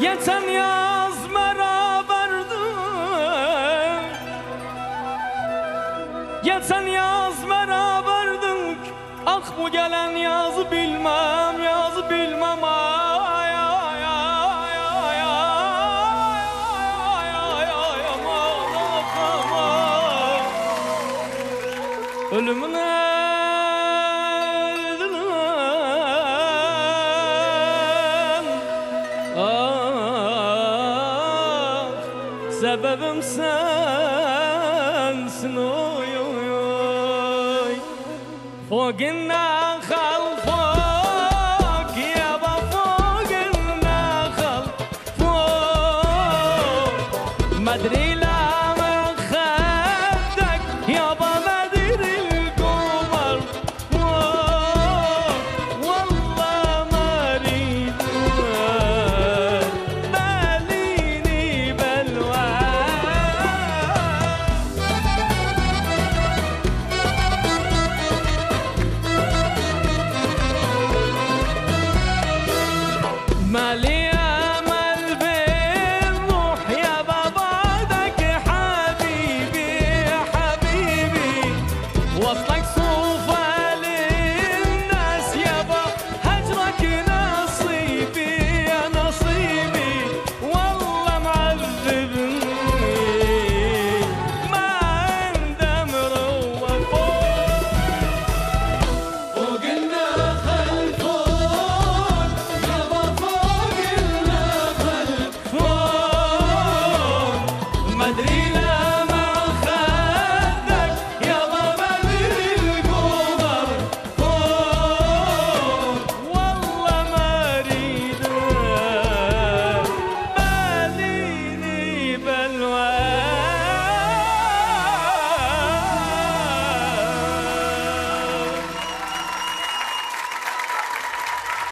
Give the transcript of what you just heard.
Geçen yaz beraberdik, geçen yaz beraberdik. Ah bu gelen yazı bilmem, yazı bilmem. Ay ay ay ay ay ay ay ay aman aman. Ölümüne sebebim sensin, oy oy oy. Fok el-Nakhal, fok yaba, fok el-Nakhal, fok madri lama khaddak yaba madri el-qumar, fok wallah maridler belini belva. Mali